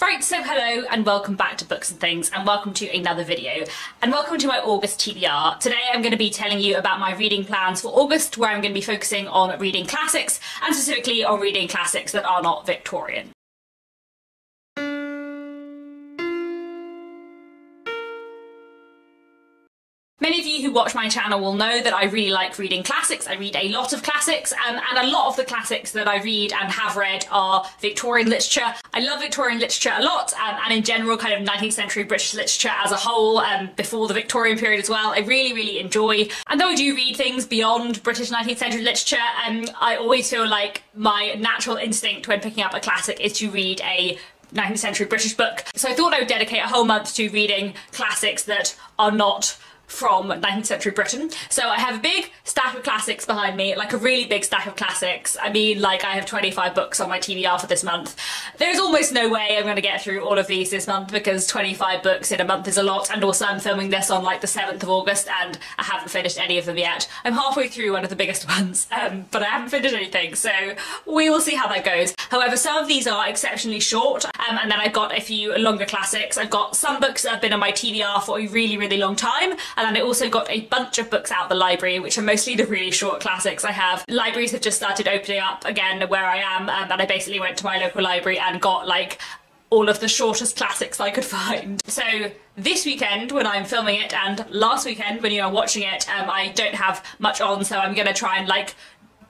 Right, so hello and welcome back to Books and Things, and welcome to another video, and welcome to my August TBR. Today I'm going to be telling you about my reading plans for August, where I'm going to be focusing on reading classics, and specifically on reading classics that are not Victorian. Many of you who watch my channel will know that I really like reading classics. I read a lot of classics, and a lot of the classics that I read and have read are Victorian literature. I love Victorian literature a lot, and in general kind of 19th century British literature as a whole, before the Victorian period as well, I really, really enjoy. And though I do read things beyond British 19th century literature, I always feel like my natural instinct when picking up a classic is to read a 19th century British book. So I thought I would dedicate a whole month to reading classics that are not from 19th century Britain. So I have a big stack of classics behind me, like a really big stack of classics. I mean, like, I have 25 books on my TBR for this month. There's almost no way I'm going to get through all of these this month, because 25 books in a month is a lot, and also I'm filming this on like the 7th of August and I haven't finished any of them yet. I'm halfway through one of the biggest ones, but I haven't finished anything, so we will see how that goes. However, some of these are exceptionally short, and then I've got a few longer classics. I've got some books that have been on my TBR for a really, really long time, and then I also got a bunch of books out of the library, which are mostly the really short classics I have. Libraries have just started opening up again where I am, and I basically went to my local library and got like all of the shortest classics I could find. So this weekend when I'm filming it, and last weekend when you are watching it, I don't have much on, so I'm gonna try and like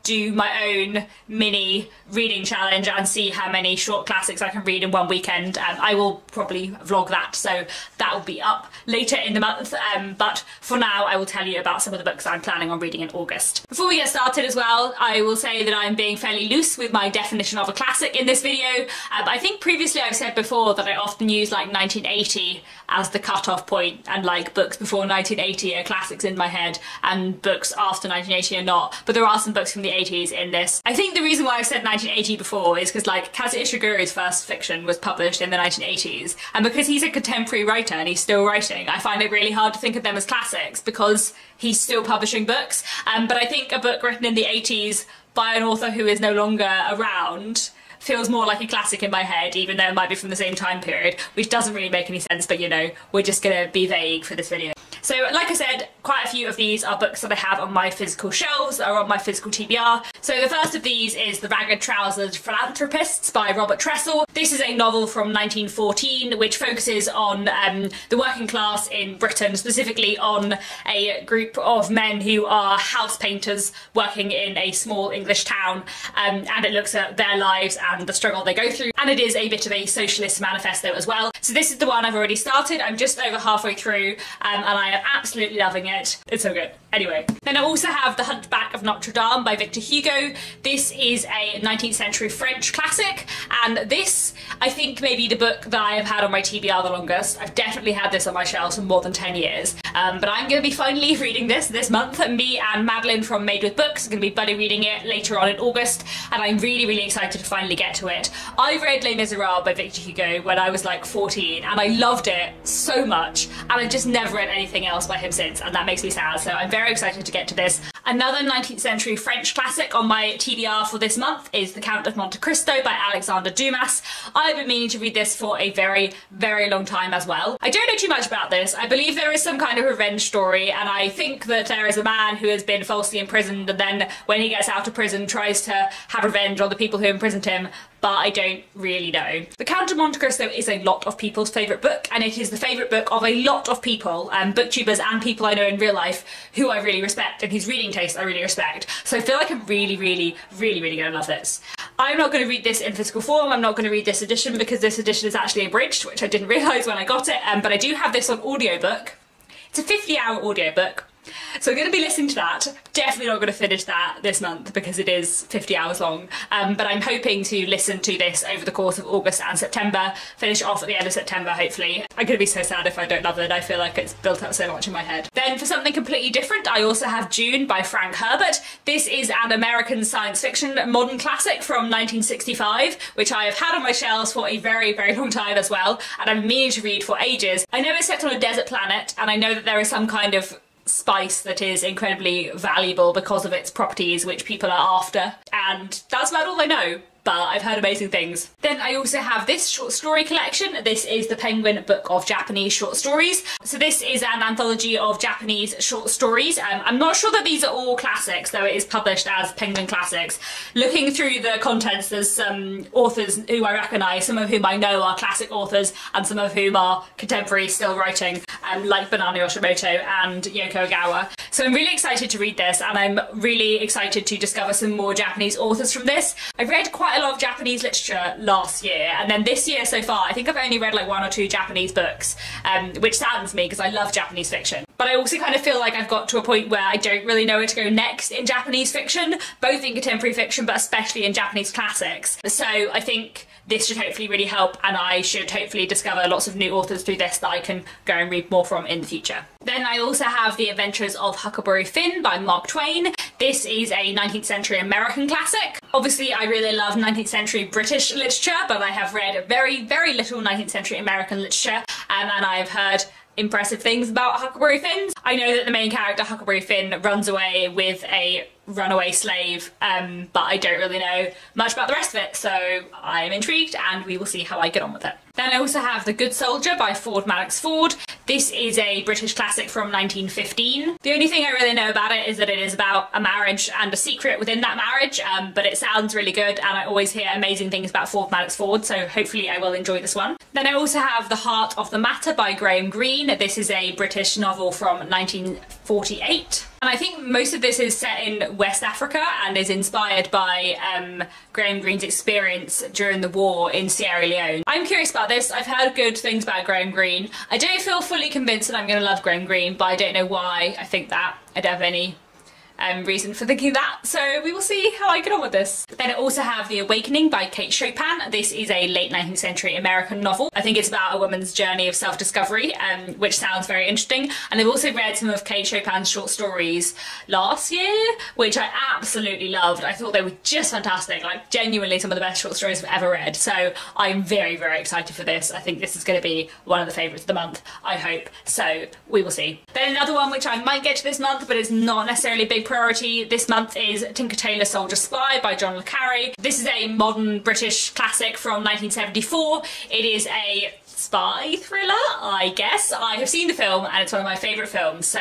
do my own mini reading challenge and see how many short classics I can read in one weekend. I will probably vlog that, so that will be up later in the month, but for now I will tell you about some of the books I'm planning on reading in August. Before we get started as well, I will say that I'm being fairly loose with my definition of a classic in this video. I think previously I've said before that I often use like 1980 as the cutoff point, and like books before 1980 are classics in my head and books after 1980 are not, but there are some books from the 80s in this. I think the reason why I've said 1980 before is because like Kazuo Ishiguro's first fiction was published in the 1980s, and because he's a contemporary writer and he's still writing, I find it really hard to think of them as classics because he's still publishing books. But I think a book written in the 80s by an author who is no longer around feels more like a classic in my head, even though it might be from the same time period, which doesn't really make any sense, but you know, we're just gonna be vague for this video. So like I said, quite a few of these are books that I have on my physical shelves, that are on my physical TBR. So the first of these is The Ragged Trousered Philanthropists by Robert Tressell. This is a novel from 1914 which focuses on the working class in Britain, specifically on a group of men who are house painters working in a small English town, and it looks at their lives and the struggle they go through, and it is a bit of a socialist manifesto as well. So this is the one I've already started. I'm just over halfway through, and I am absolutely loving it. It's so good. Anyway, then I also have The Hunchback of Notre Dame by Victor Hugo. This is a 19th century French classic, and this I think may be the book that I have had on my TBR the longest. I've definitely had this on my shelves for more than 10 years, but I'm going to be finally reading this month. Me and Madeline from Made With Books are going to be buddy reading it later on in August, and I'm really, really excited to finally get to it. I read Les Misérables by Victor Hugo when I was like 14, and I loved it so much, and I've just never read anything else by him since, and that makes me sad, so I'm very excited to get to this. Another 19th century French classic on my TBR for this month is The Count of Monte Cristo by Alexandre Dumas. I've been meaning to read this for a very, very long time as well. I don't know too much about this. I believe there is some kind of revenge story, and I think that there is a man who has been falsely imprisoned, and then when he gets out of prison tries to have revenge on the people who imprisoned him, but I don't really know. The Count of Monte Cristo is a lot of people's favourite book, and it is the favourite book of a lot of people, booktubers and people I know in real life who I really respect, and whose reading taste I really respect. So I feel like I'm really, really, really, really gonna love this. I'm not going to read this in physical form. I'm not going to read this edition because this edition is actually abridged, which I didn't realise when I got it, but I do have this on audiobook. It's a 50-hour audiobook. So I'm going to be listening to that. Definitely not going to finish that this month because it is 50 hours long, but I'm hoping to listen to this over the course of August and September, finish off at the end of September hopefully. I'm going to be so sad if I don't love it. I feel like it's built up so much in my head. Then for something completely different, I also have Dune by Frank Herbert. This is an American science fiction modern classic from 1965, which I have had on my shelves for a very, very long time as well, and I'm meaning to read for ages. I know it's set on a desert planet, and I know that there is some kind of spice that is incredibly valuable because of its properties, which people are after, and that's about all I know. but I've heard amazing things. Then I also have this short story collection. This is The Penguin Book of Japanese Short Stories. So this is an anthology of Japanese short stories. I'm not sure that these are all classics, though it is published as Penguin Classics. Looking through the contents, there's some authors who I recognise, some of whom I know are classic authors and some of whom are contemporary still writing, like Banana Yoshimoto and Yoko Ogawa. So I'm really excited to read this, and I'm really excited to discover some more Japanese authors from this. I've read quite a lot of Japanese literature last year, and then this year so far I think I've only read like 1 or 2 Japanese books, which saddens me because I love Japanese fiction. But I also kind of feel like I've got to a point where I don't really know where to go next in Japanese fiction, both in contemporary fiction but especially in Japanese classics. So I think this should hopefully really help, and I should hopefully discover lots of new authors through this that I can go and read more from in the future. Then I also have The Adventures of Huckleberry Finn by Mark Twain. This is a 19th century American classic. Obviously I really love 19th century British literature, but I have read very, very little 19th century American literature, and I have heard impressive things about Huckleberry Finns. I know that the main character Huckleberry Finn runs away with a runaway slave, but I don't really know much about the rest of it, so I'm intrigued and we will see how I get on with it. Then I also have The Good Soldier by Ford Madox Ford. This is a British classic from 1915. The only thing I really know about it is that it is about a marriage and a secret within that marriage, but it sounds really good and I always hear amazing things about Ford Madox Ford, so hopefully I will enjoy this one. Then I also have The Heart of the Matter by Graham Greene. This is a British novel from 1948. And I think most of this is set in West Africa and is inspired by Graham Greene's experience during the war in Sierra Leone. I'm curious about this. I've heard good things about Graham Greene. I don't feel fully convinced that I'm going to love Graham Greene, but I don't know why I think that. I don't have any reason for thinking that, so we will see how I get on with this. Then I also have The Awakening by Kate Chopin. This is a late 19th century American novel. I think it's about a woman's journey of self-discovery, which sounds very interesting, and I've also read some of Kate Chopin's short stories last year, which I absolutely loved. I thought they were just fantastic, like genuinely some of the best short stories I've ever read, so I'm very, very excited for this. I think this is going to be one of the favourites of the month, I hope, so we will see. Then another one which I might get to this month, but it's not necessarily a big priority this month, is Tinker Tailor Soldier Spy by John le Carré. This is a modern British classic from 1974. It is a spy thriller, I guess. I have seen the film and it's one of my favourite films, so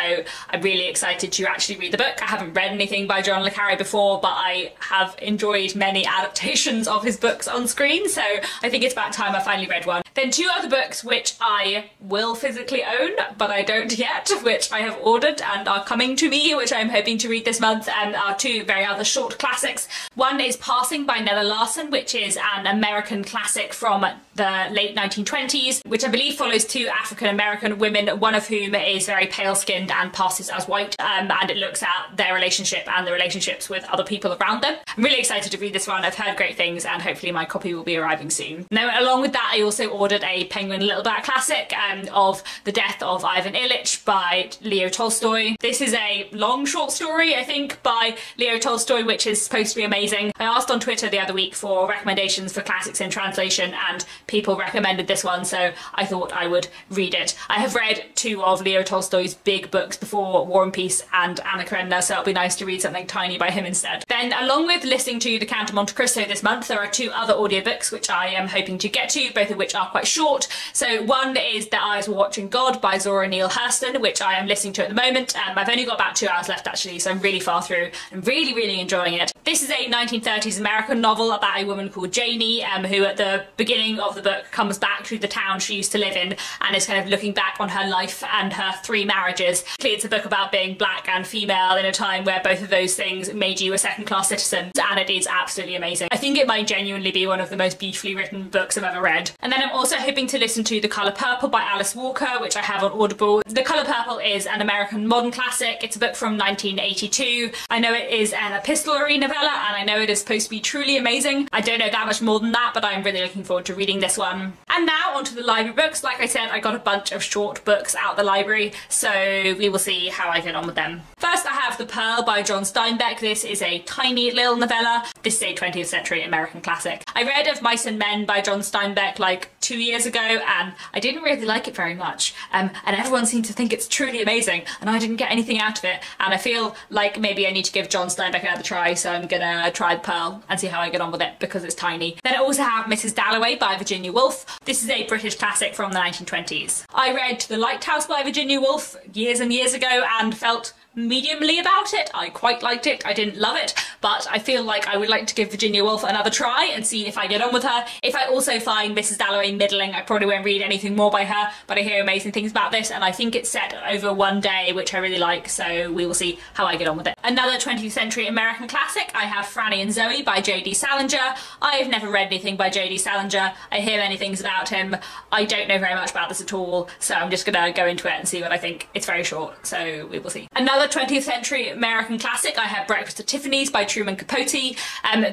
I'm really excited to actually read the book. I haven't read anything by John le Carré before, but I have enjoyed many adaptations of his books on screen, so I think it's about time I finally read one. Then two other books which I will physically own, but I don't yet, which I have ordered and are coming to me, which I'm hoping to read this month, and are two very other short classics. One is Passing by Nella Larson, which is an American classic from the late 1920s, which I believe follows two African-American women, one of whom is very pale-skinned and passes as white, and it looks at their relationship and the relationships with other people around them. I'm really excited to read this one. I've heard great things and hopefully my copy will be arriving soon. Now, along with that, I also ordered a Penguin Littleback classic of The Death of Ivan Illich by Leo Tolstoy. This is a long short story, I think, by Leo Tolstoy, which is supposed to be amazing. I asked on Twitter the other week for recommendations for classics in translation and people recommended this one, so I thought I would read it. I have read two of Leo Tolstoy's big books before, War and Peace and Anna Karenina, so it'll be nice to read something tiny by him instead. Then, along with listening to The Count of Monte Cristo this month, there are two other audiobooks which I am hoping to get to, both of which are quite short. So one is The Eyes Were Watching God by Zora Neale Hurston, which I am listening to at the moment. I've only got about 2 hours left actually, so I'm really far through and really, really enjoying it. This is a 1930s American novel about a woman called Janie, who at the beginning of the book comes back to the town she used to live in and is kind of looking back on her life and her 3 marriages. Clearly it's a book about being black and female in a time where both of those things made you a second-class citizen, and it is absolutely amazing. I think it might genuinely be one of the most beautifully written books I've ever read. And then I'm also hoping to listen to The Colour Purple by Alice Walker, which I have on Audible. The Colour Purple is an American modern classic. It's a book from 1982. I know it is an epistolary novella and I know it is supposed to be truly amazing. I don't know that much more than that, but I'm really looking forward to reading this one. And now onto the library books. Like I said, I got a bunch of short books out the library, so we will see how I get on with them. First I have The Pearl by John Steinbeck. This is a tiny little novella. This is a 20th century American classic. I read Of Mice and Men by John Steinbeck like 2 years ago and I didn't really like it very much, and everyone seemed to think it's truly amazing and I didn't get anything out of it, and I feel like maybe I need to give John Steinbeck another try, so I'm gonna try The Pearl and see how I get on with it because it's tiny. Then I also have Mrs Dalloway by Virginia Woolf. This is a British classic from the 1920s. I read The Lighthouse by Virginia Woolf years and years ago and felt mediumly about it. I quite liked it. I didn't love it, but I feel like I would like to give Virginia Woolf another try and see if I get on with her. If I also find Mrs Dalloway middling, I probably won't read anything more by her, but I hear amazing things about this and I think it's set over one day, which I really like, so we will see how I get on with it. Another 20th century American classic, I have Franny and Zoe by J.D. Salinger. I have never read anything by J.D. Salinger. I hear many things about him. I don't know very much about this at all, so I'm just gonna go into it and see what I think. It's very short, so we will see. Another 20th century American classic, I have Breakfast at Tiffany's by Truman Capote.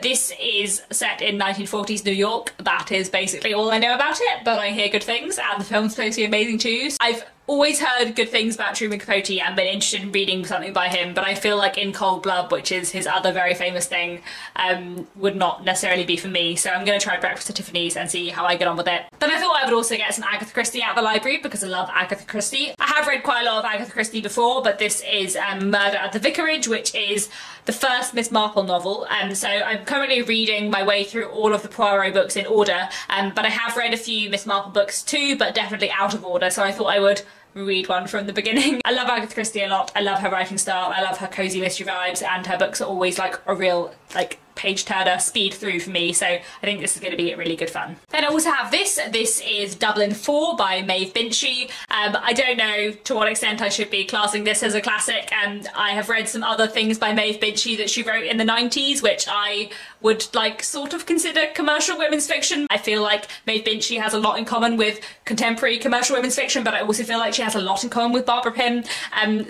This is set in 1940s New York. That is basically all I know about it, but I hear good things and the film's supposed to be amazing too. I've always heard good things about Truman Capote and been interested in reading something by him, but I feel like In Cold Blood, which is his other very famous thing, would not necessarily be for me, so I'm going to try Breakfast at Tiffany's and see how I get on with it. Then I thought I would also get some Agatha Christie out of the library because I love Agatha Christie. I have read quite a lot of Agatha Christie before, but this is Murder at the Vicarage, which is the first Miss Marple novel, and so I'm currently reading my way through all of the Poirot books in order, but I have read a few Miss Marple books too, but definitely out of order, so I thought I would read one from the beginning. I love Agatha Christie a lot. I love her writing style. I love her cozy mystery vibes, and her books are always like a real like page turner speed through for me, so I think this is going to be really good fun. Then I also have this is Dublin 4 by Maeve Binchy. I don't know to what extent I should be classing this as a classic, and I have read some other things by Maeve Binchy that she wrote in the 90s which I would like sort of consider commercial women's fiction. I feel like Maeve Binchy has a lot in common with contemporary commercial women's fiction, but I also feel like she has a lot in common with Barbara Pym,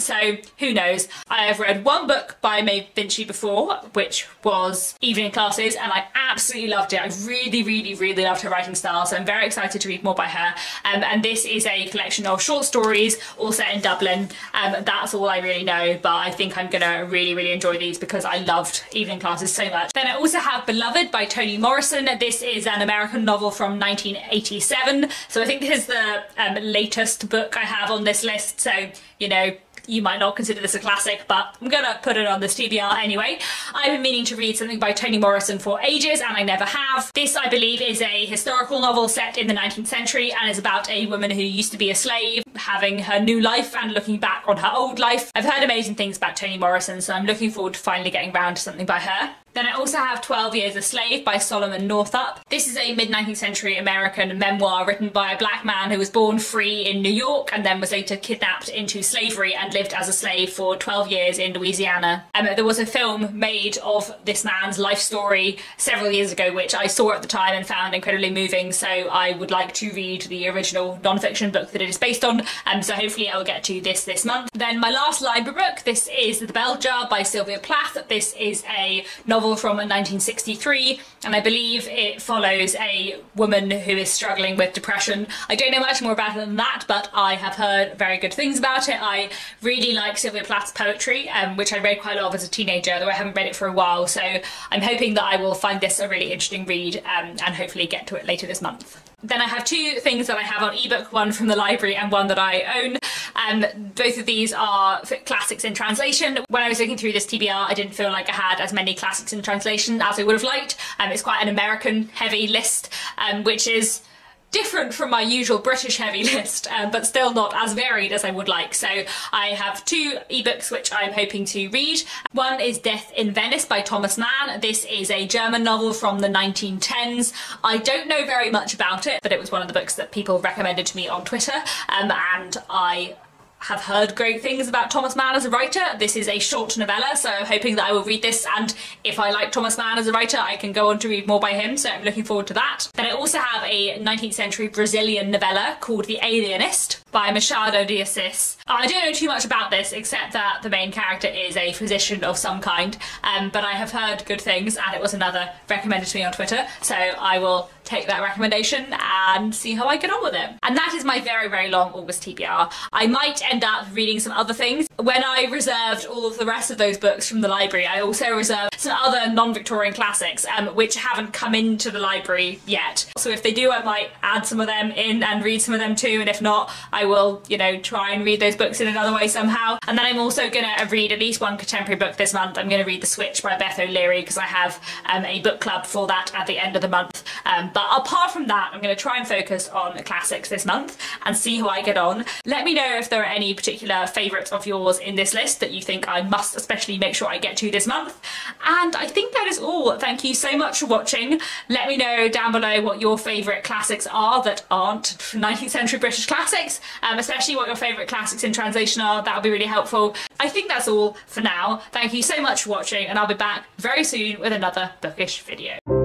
so who knows. I have read one book by Maeve Binchy before, which was Evening Classes, and I absolutely loved it. I really loved her writing style, so I'm very excited to read more by her, and this is a collection of short stories all set in Dublin. That's all I really know, but I think I'm gonna really enjoy these because I loved Evening Classes so much. Then I also have Beloved by Toni Morrison. This is an American novel from 1987, so I think this is the latest book I have on this list, so you know, you might not consider this a classic, but I'm gonna put it on this TBR anyway. I've been meaning to read something by Toni Morrison for ages and I never have. This, I believe, is a historical novel set in the 19th century and is about a woman who used to be a slave having her new life and looking back on her old life. I've heard amazing things about Toni Morrison, so I'm looking forward to finally getting round to something by her. Then I also have 12 Years a Slave by Solomon Northup. This is a mid-19th century American memoir written by a black man who was born free in New York and then was later kidnapped into slavery and lived as a slave for 12 years in Louisiana. There was a film made of this man's life story several years ago, which I saw at the time and found incredibly moving, so I would like to read the original non-fiction book that it is based on, so hopefully I will get to this month. Then my last library book, this is The Bell Jar by Sylvia Plath. This is a novel from 1963 and I believe it follows a woman who is struggling with depression. I don't know much more about it than that, but I have heard very good things about it. I really like Sylvia Plath's poetry, which I read quite a lot of as a teenager, though I haven't read it for a while, so I'm hoping that I will find this a really interesting read, and hopefully get to it later this month. Then I have two things that I have on ebook, one from the library and one that I own. Both of these are classics in translation. When I was looking through this TBR, I didn't feel like I had as many classics in translation as I would have liked. It's quite an American heavy list, which is different from my usual British heavy list, but still not as varied as I would like. So I have two ebooks which I'm hoping to read. One is Death in Venice by Thomas Mann. This is a German novel from the 1910s. I don't know very much about it, but it was one of the books that people recommended to me on Twitter, and I have heard great things about Thomas Mann as a writer. This is a short novella, so I'm hoping that I will read this, and if I like Thomas Mann as a writer I can go on to read more by him, so I'm looking forward to that. Then I also have a 19th century Brazilian novella called The Alienist. by Machado de Assis. I don't know too much about this except that the main character is a physician of some kind, but I have heard good things and it was another recommended to me on Twitter, so I will take that recommendation and see how I get on with it. And that is my very, very long August TBR. I might end up reading some other things. When I reserved all of the rest of those books from the library, I also reserved some other non-Victorian classics, which haven't come into the library yet. So if they do, I might add some of them in and read some of them too, and if not, I will, you know, try and read those books in another way somehow. And then I'm also gonna read at least one contemporary book this month. I'm gonna read The Switch by Beth O'Leary because I have a book club for that at the end of the month. But apart from that, I'm going to try and focus on the classics this month and see how I get on. Let me know if there are any particular favourites of yours in this list that you think I must especially make sure I get to this month. And I think that is all. Thank you so much for watching. Let me know down below what your favourite classics are that aren't 19th century British classics, especially what your favourite classics in translation are. That would be really helpful. I think that's all for now. Thank you so much for watching, and I'll be back very soon with another bookish video.